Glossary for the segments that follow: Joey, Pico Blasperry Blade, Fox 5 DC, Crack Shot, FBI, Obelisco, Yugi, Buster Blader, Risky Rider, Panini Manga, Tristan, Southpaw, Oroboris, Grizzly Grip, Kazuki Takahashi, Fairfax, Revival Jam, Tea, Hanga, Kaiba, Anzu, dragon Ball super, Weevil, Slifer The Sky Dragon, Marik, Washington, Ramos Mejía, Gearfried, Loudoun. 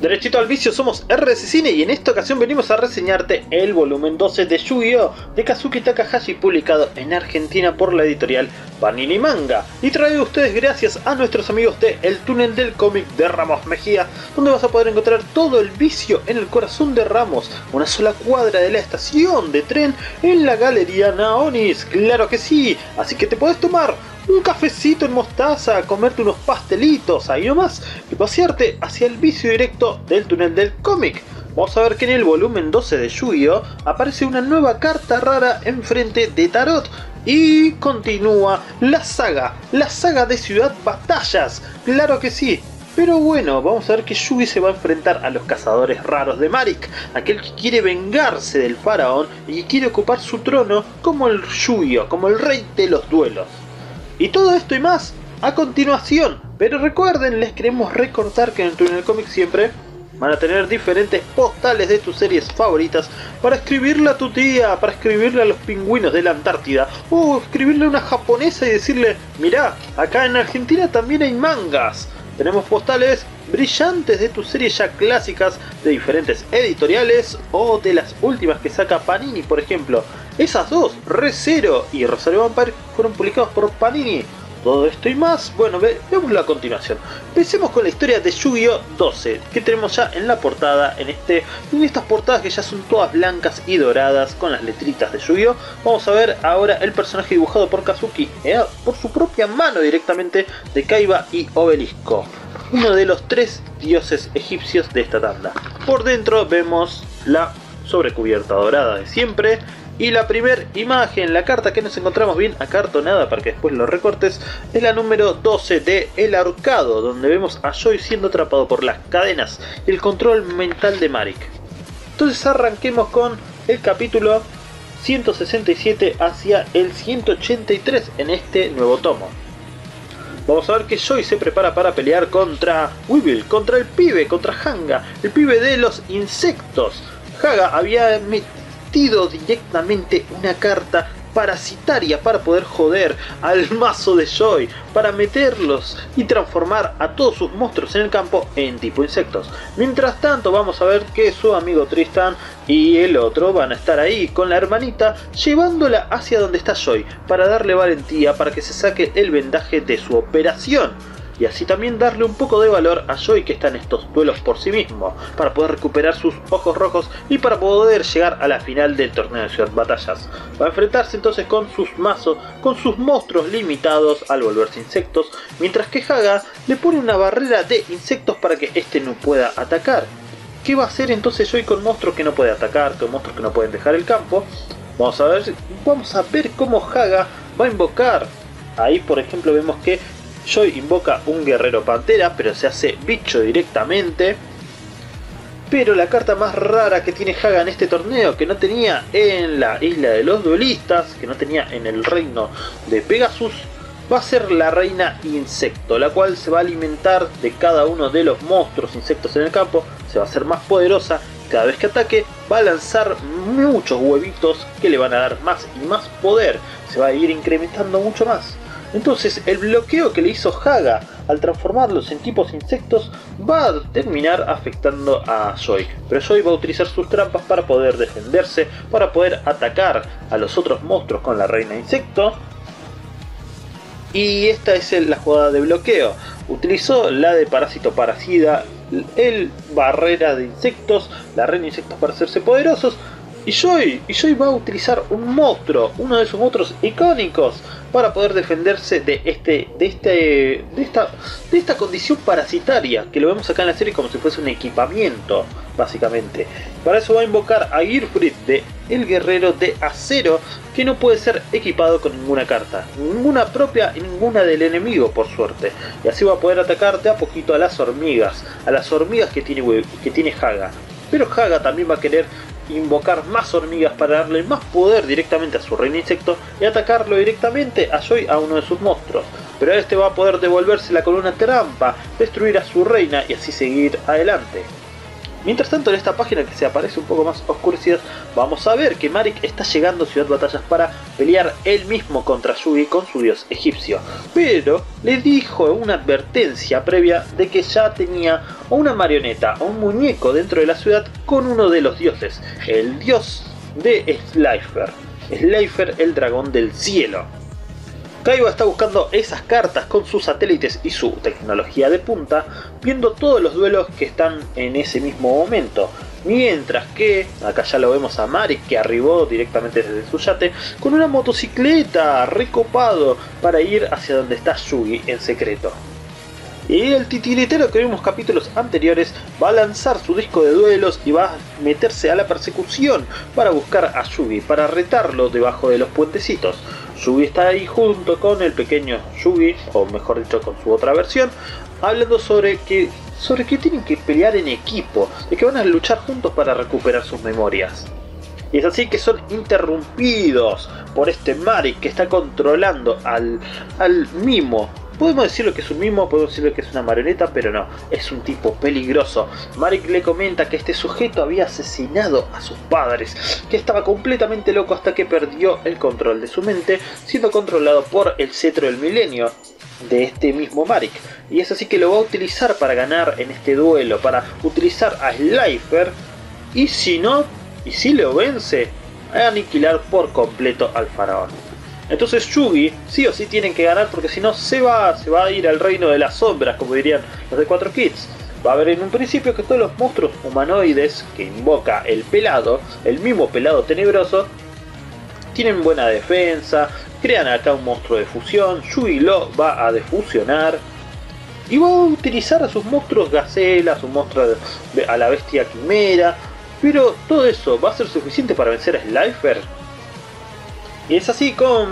Derechito al vicio, somos RDC Cine y en esta ocasión venimos a reseñarte el volumen 12 de Yu-Gi-Oh! De Kazuki Takahashi, publicado en Argentina por la editorial Panini Manga y traído a ustedes gracias a nuestros amigos de El Túnel del Cómic de Ramos Mejía, donde vas a poder encontrar todo el vicio en el corazón de Ramos, una sola cuadra de la estación de tren en la Galería Naonis, claro que sí, así que te podés tomar un cafecito en mostaza, comerte unos pastelitos, ahí nomás, y pasearte hacia el vicio directo del túnel del cómic. Vamos a ver que en el volumen 12 de Yu-Gi-Oh! Aparece una nueva carta rara enfrente de Tarot. Y continúa la saga de Ciudad Batallas, claro que sí. Pero bueno, vamos a ver que Yugi se va a enfrentar a los cazadores raros de Marik, aquel que quiere vengarse del faraón y que quiere ocupar su trono como el Yu-Gi-Oh!, como el rey de los duelos. Y todo esto y más a continuación, pero recuerden, les queremos recordar que en el túnel del cómic siempre van a tener diferentes postales de tus series favoritas para escribirle a tu tía, para escribirle a los pingüinos de la Antártida o escribirle a una japonesa y decirle: mirá, acá en Argentina también hay mangas. Tenemos postales brillantes de tus series ya clásicas de diferentes editoriales o de las últimas que saca Panini, por ejemplo. Esas dos, Re:Zero y Rosario Vampire, fueron publicados por Panini. Todo esto y más, bueno, veámoslo a continuación. Empecemos con la historia de Yu-Gi-Oh! 12, que tenemos ya en la portada, en estas portadas que ya son todas blancas y doradas con las letritas de Yu-Gi-Oh! Vamos a ver ahora el personaje dibujado por Kazuki, por su propia mano directamente, de Kaiba y Obelisco, uno de los tres dioses egipcios de esta tanda. Por dentro vemos la sobrecubierta dorada de siempre. Y la primera imagen, la carta que nos encontramos bien acartonada para que después lo recortes, es la número 12 de El Ahorcado, donde vemos a Joey siendo atrapado por las cadenas y el control mental de Marik. Entonces arranquemos con el capítulo 167 hacia el 183 en este nuevo tomo. Vamos a ver que Joey se prepara para pelear contra Weevil, contra el pibe, contra Hanga, el pibe de los insectos. Hanga había directamente una carta parasitaria para poder joder al mazo de Joy, para meterlos y transformar a todos sus monstruos en el campo en tipo insectos. Mientras tanto vamos a ver que su amigo Tristan y el otro van a estar ahí con la hermanita, llevándola hacia donde está Joy para darle valentía, para que se saque el vendaje de su operación. Y así también darle un poco de valor a Joey, que está en estos duelos por sí mismo, para poder recuperar sus ojos rojos y para poder llegar a la final del torneo de Ciudad Batallas. Va a enfrentarse entonces con sus mazos, con sus monstruos limitados al volverse insectos, mientras que Hanga le pone una barrera de insectos para que este no pueda atacar. ¿Qué va a hacer entonces Joey con monstruos que no puede atacar, con monstruos que no pueden dejar el campo? Vamos a ver cómo Hanga va a invocar. Ahí por ejemplo vemos que Joy invoca un guerrero pantera, pero se hace bicho directamente. Pero la carta más rara que tiene Hanga en este torneo, que no tenía en la isla de los duelistas, que no tenía en el reino de Pegasus, va a ser la reina insecto, la cual se va a alimentar de cada uno de los monstruos insectos en el campo, se va a hacer más poderosa. Cada vez que ataque va a lanzar muchos huevitos que le van a dar más y más poder, se va a ir incrementando mucho más. Entonces el bloqueo que le hizo Hanga al transformarlos en tipos insectos va a terminar afectando a Joy. Pero Joy va a utilizar sus trampas para poder defenderse, para poder atacar a los otros monstruos con la reina insecto. Y esta es la jugada de bloqueo. Utilizó la de parásito parasida, el barrera de insectos, la reina insectos para hacerse poderosos. Y Joy va a utilizar un monstruo, uno de sus monstruos icónicos, para poder defenderse de esta condición parasitaria, que lo vemos acá en la serie como si fuese un equipamiento, básicamente. Para eso va a invocar a Gearfried, de el guerrero de acero, que no puede ser equipado con ninguna carta, ninguna propia y ninguna del enemigo, por suerte. Y así va a poder atacar de a poquito a las hormigas que tiene Hanga. Pero Hanga también va a querer invocar más hormigas para darle más poder directamente a su reino insecto y atacarlo directamente a Joy, a uno de sus monstruos. Pero este va a poder devolvérsela con una trampa, destruir a su reina y así seguir adelante. Mientras tanto, en esta página que se aparece un poco más oscurecida, vamos a ver que Marik está llegando a Ciudad Batallas para pelear él mismo contra Yugi con su dios egipcio. Pero le dijo una advertencia previa de que ya tenía una marioneta o un muñeco dentro de la ciudad con uno de los dioses, el dios de Slifer, Slifer el dragón del cielo. Kaiba está buscando esas cartas con sus satélites y su tecnología de punta, viendo todos los duelos que están en ese mismo momento. Mientras que, acá ya lo vemos a Marik, que arribó directamente desde su yate, con una motocicleta, recopado, para ir hacia donde está Yugi en secreto. Y el titiritero que vimos capítulos anteriores va a lanzar su disco de duelos y va a meterse a la persecución para buscar a Yugi, para retarlo debajo de los puentecitos. Yugi está ahí junto con el pequeño Yugi, o mejor dicho con su otra versión, hablando sobre que tienen que pelear en equipo, de que van a luchar juntos para recuperar sus memorias. Y es así que son interrumpidos por este Marik que está controlando al mimo. Podemos decir lo que es un mimo, podemos decir lo que es una marioneta, pero no, es un tipo peligroso. Marik le comenta que este sujeto había asesinado a sus padres, que estaba completamente loco hasta que perdió el control de su mente, siendo controlado por el cetro del milenio de este mismo Marik. Y es así que lo va a utilizar para ganar en este duelo, para utilizar a Slifer, y si no, y si lo vence, a aniquilar por completo al faraón. Entonces Yugi sí o sí tienen que ganar, porque si no se va a ir al reino de las sombras, como dirían los de 4 Kids. Va a haber en un principio que todos los monstruos humanoides que invoca el pelado, el mismo pelado tenebroso, tienen buena defensa, crean acá un monstruo de fusión, Yugi lo va a defusionar. Y va a utilizar a sus monstruos gacelas, su monstruo a la bestia quimera, pero todo eso va a ser suficiente para vencer a Slifer. Y es así como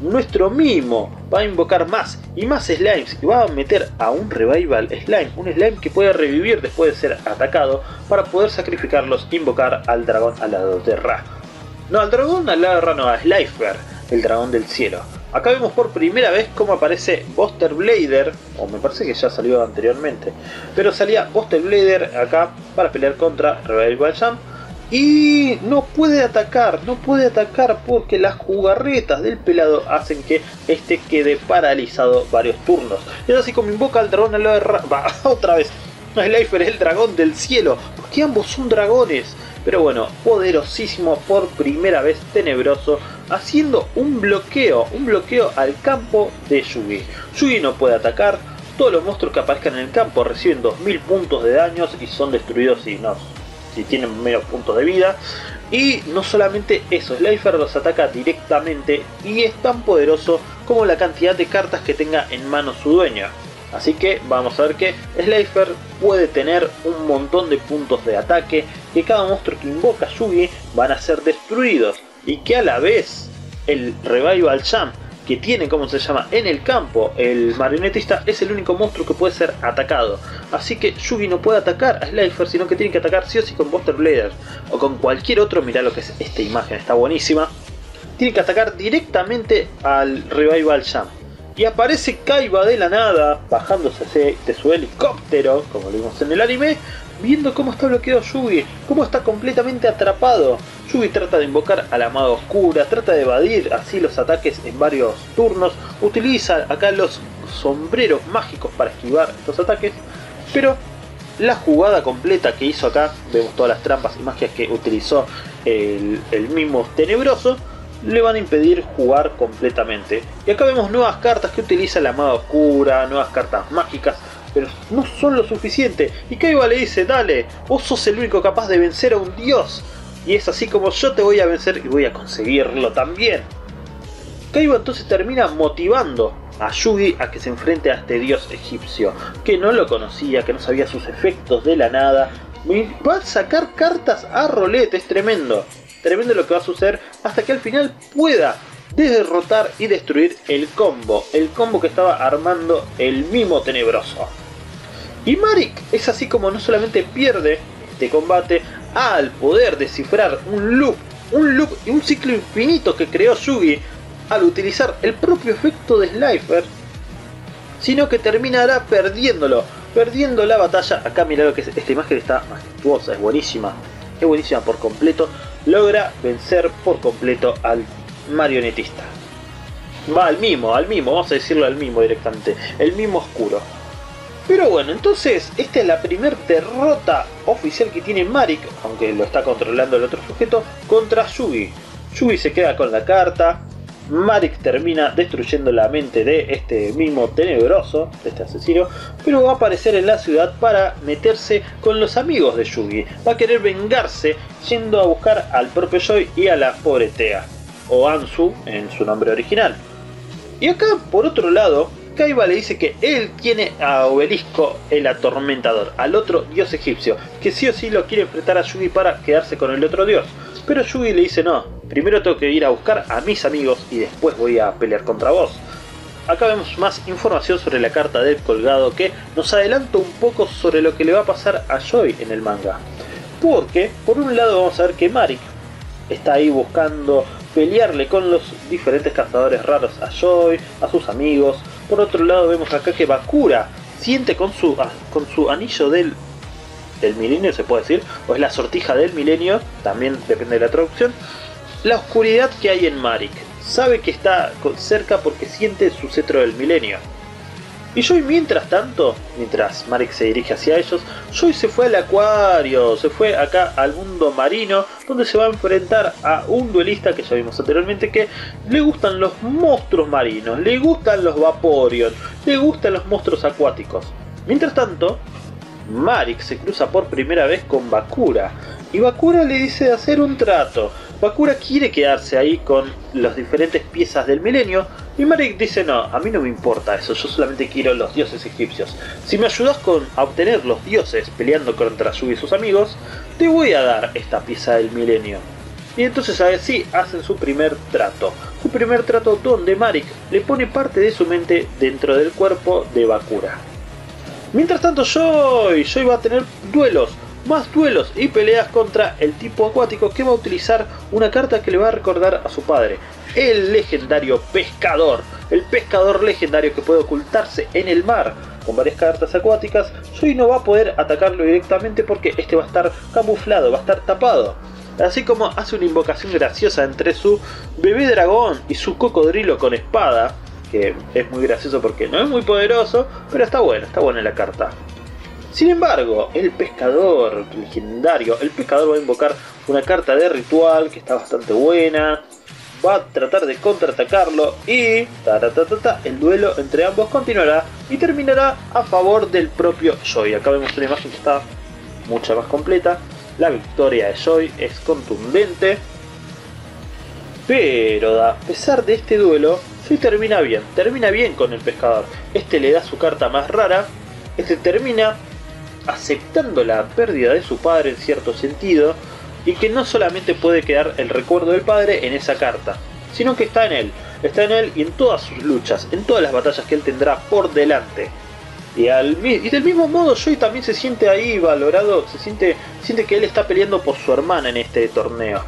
nuestro mimo va a invocar más y más slimes, y va a meter a un revival slime, un slime que puede revivir después de ser atacado, para poder sacrificarlos, invocar al dragón alado de Ra. No, al dragón alado de Ra no, a Slifer, el dragón del cielo. Acá vemos por primera vez cómo aparece Buster Blader, o me parece que ya salió anteriormente, pero salía Buster Blader acá para pelear contra Revival Jam. Y no puede atacar porque las jugarretas del pelado hacen que este quede paralizado varios turnos. Y es así como invoca al dragón alado de Ra. Va, otra vez, Slifer es el dragón del cielo, porque ambos son dragones. Pero bueno, poderosísimo por primera vez, tenebroso, haciendo un bloqueo al campo de Yugi. Yugi no puede atacar, todos los monstruos que aparezcan en el campo reciben 2000 puntos de daños y son destruidos y no... si tienen menos puntos de vida. Y no solamente eso, Slifer los ataca directamente y es tan poderoso como la cantidad de cartas que tenga en mano su dueño. Así que vamos a ver que Slifer puede tener un montón de puntos de ataque, que cada monstruo que invoca Yugi van a ser destruidos, y que a la vez el Revival Jam, que tiene como se llama en el campo el marionetista, es el único monstruo que puede ser atacado. Así que Yugi no puede atacar a Slifer, sino que tiene que atacar sí o sí con Buster Blader o con cualquier otro. Mirá lo que es esta imagen, está buenísima. Tiene que atacar directamente al Revival Jam. Y aparece Kaiba de la nada, bajándose de su helicóptero, como lo vimos en el anime, viendo cómo está bloqueado Yugi, cómo está completamente atrapado. Yugi trata de invocar a la maga oscura, trata de evadir así los ataques en varios turnos, utiliza acá los sombreros mágicos para esquivar estos ataques, pero la jugada completa que hizo acá, vemos todas las trampas y magias que utilizó el mismo tenebroso, le van a impedir jugar completamente. Y acá vemos nuevas cartas que utiliza la maga oscura, nuevas cartas mágicas, pero no son lo suficiente. Y Kaiba le dice: dale, vos sos el único capaz de vencer a un dios, y es así como yo te voy a vencer y voy a conseguirlo también. Kaiba entonces termina motivando a Yugi a que se enfrente a este dios egipcio, que no lo conocía, que no sabía sus efectos de la nada. Y va a sacar cartas a rolete, es tremendo. Tremendo lo que va a suceder, hasta que al final pueda derrotar y destruir el combo que estaba armando el mimo tenebroso. Y Marik es así como no solamente pierde este combate, al poder descifrar un loop y un ciclo infinito que creó Yugi al utilizar el propio efecto de Slifer, sino que terminará perdiéndolo. perdiendo la batalla. Acá mirá lo que es, esta imagen está majestuosa, es buenísima por completo. Logra vencer por completo al marionetista. Va al mimo, vamos a decirlo al mimo directamente, el mimo oscuro. Pero bueno, entonces esta es la primera derrota oficial que tiene Marik, aunque lo está controlando el otro sujeto, contra Yugi. Yugi se queda con la carta, Marik termina destruyendo la mente de este mimo tenebroso, de este asesino, pero va a aparecer en la ciudad para meterse con los amigos de Yugi. Va a querer vengarse yendo a buscar al propio Joey y a la pobre Tea, o Anzu en su nombre original. Y acá, por otro lado, Kaiba le dice que él tiene a Obelisco, el atormentador, al otro dios egipcio, que sí o sí lo quiere enfrentar a Yugi para quedarse con el otro dios. Pero Yugi le dice no, primero tengo que ir a buscar a mis amigos y después voy a pelear contra vos. Acá vemos más información sobre la carta del colgado que nos adelanta un poco sobre lo que le va a pasar a Joey en el manga. Porque, por un lado vamos a ver que Marik está ahí buscando pelearle con los diferentes cazadores raros a Joey, a sus amigos. Por otro lado vemos acá que Bakura siente con su anillo del milenio, se puede decir, o es la sortija del milenio, también depende de la traducción, la oscuridad que hay en Marik. Sabe que está cerca porque siente su cetro del milenio. Y Joey, mientras tanto, mientras Marik se dirige hacia ellos, Joey se fue al acuario, se fue acá al mundo marino, donde se va a enfrentar a un duelista que ya vimos anteriormente, que le gustan los monstruos marinos, le gustan los Vaporeon, le gustan los monstruos acuáticos. Mientras tanto, Marik se cruza por primera vez con Bakura, y Bakura le dice de hacer un trato. Bakura quiere quedarse ahí con las diferentes piezas del milenio, y Marik dice no, a mí no me importa eso, yo solamente quiero los dioses egipcios. Si me ayudas a obtener los dioses peleando contra Yugi y sus amigos, te voy a dar esta pieza del milenio. Y entonces así hacen su primer trato. Su primer trato donde Marik le pone parte de su mente dentro del cuerpo de Bakura. Mientras tanto Joey va a tener duelos, más duelos y peleas contra el tipo acuático que va a utilizar una carta que le va a recordar a su padre, el legendario pescador, el pescador legendario que puede ocultarse en el mar. Con varias cartas acuáticas, Joey no va a poder atacarlo directamente porque este va a estar camuflado, va a estar tapado. Así como hace una invocación graciosa entre su bebé dragón y su cocodrilo con espada, que es muy gracioso porque no es muy poderoso, pero está buena la carta. Sin embargo, el pescador legendario, el pescador va a invocar una carta de ritual que está bastante buena, va a tratar de contraatacarlo y el duelo entre ambos continuará y terminará a favor del propio Joey. Acá vemos una imagen que está mucho más completa, la victoria de Joey es contundente, pero a pesar de este duelo, Joey termina bien con el pescador. Este le da su carta más rara, este termina aceptando la pérdida de su padre en cierto sentido, y que no solamente puede quedar el recuerdo del padre en esa carta, sino que está en él y en todas sus luchas, en todas las batallas que él tendrá por delante. Y del mismo modo Joey también se siente ahí valorado, siente que él está peleando por su hermana en este torneo.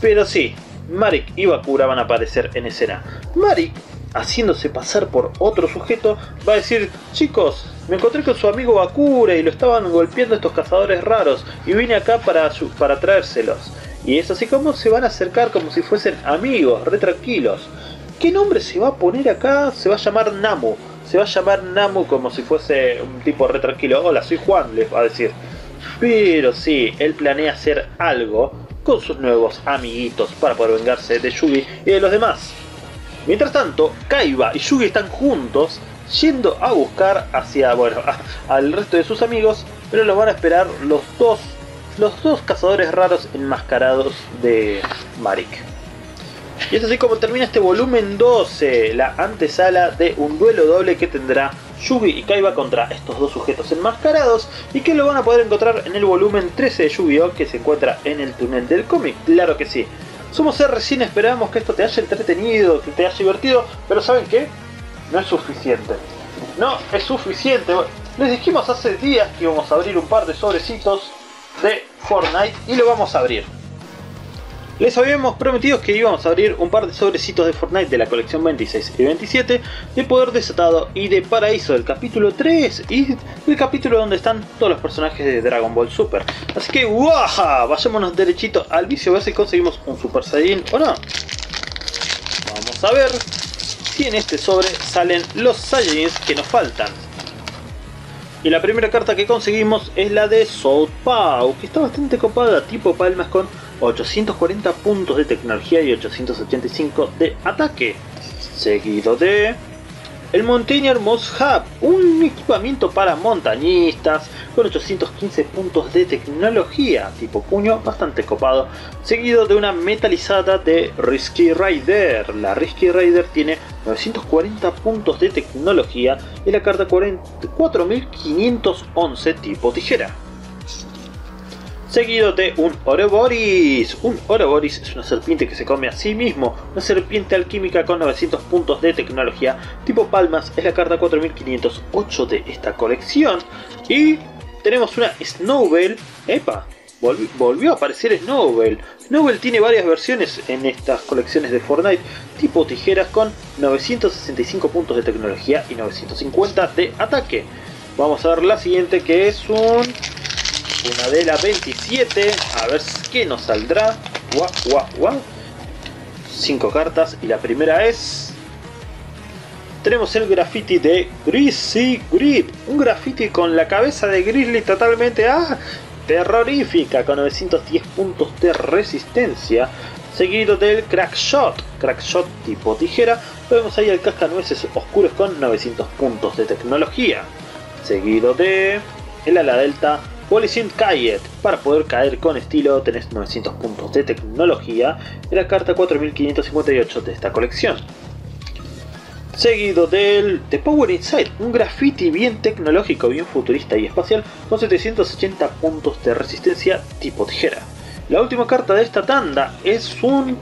Pero sí, Marik y Bakura van a aparecer en escena. Marik, haciéndose pasar por otro sujeto, va a decir: chicos, me encontré con su amigo Bakura y lo estaban golpeando estos cazadores raros y vine acá para traérselos. Y es así como se van a acercar como si fuesen amigos, re tranquilos. ¿Qué nombre se va a poner acá? Se va a llamar Namu. Se va a llamar Namu como si fuese un tipo re tranquilo. Hola, soy Juan, les va a decir. Pero sí, él planea hacer algo con sus nuevos amiguitos para poder vengarse de Yugi y de los demás. Mientras tanto, Kaiba y Yugi están juntos yendo a buscar hacia, bueno, al resto de sus amigos, pero los van a esperar los dos cazadores raros enmascarados de Marik. Y es así como termina este volumen 12, la antesala de un duelo doble que tendrá Yugi y Kaiba contra estos dos sujetos enmascarados, y que lo van a poder encontrar en el volumen 13 de Yu-Gi-Oh, que se encuentra en el túnel del cómic. Claro que sí. Somos RDC, esperamos que esto te haya entretenido, que te haya divertido, pero ¿saben qué? No es suficiente. No es suficiente. Les dijimos hace días que íbamos a abrir un par de sobrecitos de Fortnite y lo vamos a abrir. Les habíamos prometido que íbamos a abrir un par de sobrecitos de Fortnite de la colección 26 y 27, de Poder Desatado y de Paraíso del capítulo 3 y del capítulo donde están todos los personajes de Dragon Ball Super. Así que ¡waja! Vayámonos derechito al vicio a ver si conseguimos un Super Saiyan o no. Vamos a ver si en este sobre salen los Saiyans que nos faltan. Y la primera carta que conseguimos es la de Southpaw, que está bastante copada, tipo palmas con 840 puntos de tecnología y 885 de ataque. Seguido de el Mountaineer Must Have, un equipamiento para montañistas con 815 puntos de tecnología, tipo puño, bastante copado. Seguido de una metalizada de Risky Rider. La Risky Rider tiene 940 puntos de tecnología y la carta 4511 tipo tijera. Seguido de un Oroboris. Un Oroboris es una serpiente que se come a sí mismo. Una serpiente alquímica con 900 puntos de tecnología tipo palmas. Es la carta 4508 de esta colección. Y tenemos una Snowbell. ¡Epa! Volvió a aparecer Snowbell. Snowbell tiene varias versiones en estas colecciones de Fortnite, tipo tijeras con 965 puntos de tecnología y 950 de ataque. Vamos a ver la siguiente, que es una de la 27. A ver qué nos saldrá. Guau, guau, guau. 5 cartas y la primera es... Tenemos el graffiti de Grizzly Grip. Un graffiti con la cabeza de Grizzly totalmente... terrorífica, con 910 puntos de resistencia. Seguido del Crack Shot. Crack Shot tipo tijera. Vemos ahí el Cascanueces Oscuros con 900 puntos de tecnología. Seguido de el ala delta Policing Kayet. Para poder caer con estilo tenés 900 puntos de tecnología. En la carta 4558 de esta colección. Seguido del The Power Inside, un graffiti bien tecnológico, bien futurista y espacial, con 780 puntos de resistencia tipo tijera. La última carta de esta tanda es un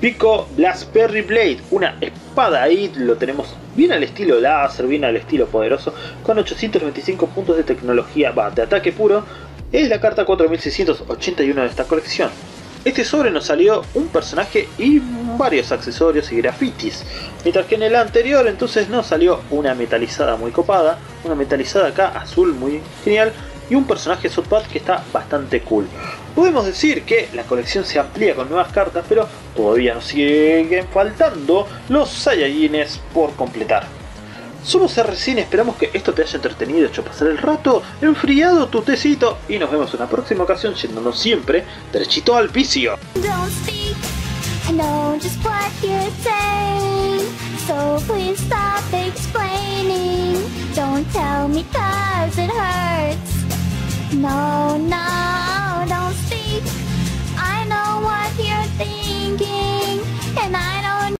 Pico Blasperry Blade, una espada ahí, lo tenemos bien al estilo láser, bien al estilo poderoso, con 825 puntos de tecnología, de ataque puro. Es la carta 4681 de esta colección. Este sobre nos salió un personaje y varios accesorios y grafitis. Mientras que en el anterior entonces nos salió una metalizada muy copada. Una metalizada acá azul muy genial. Y un personaje Southpaw que está bastante cool. Podemos decir que la colección se amplía con nuevas cartas, pero todavía nos siguen faltando los Saiyajines por completar. Somos RCine, esperamos que esto te haya entretenido, hecho pasar el rato, enfriado tu tecito y nos vemos en una próxima ocasión, yéndonos siempre derechito al vicio.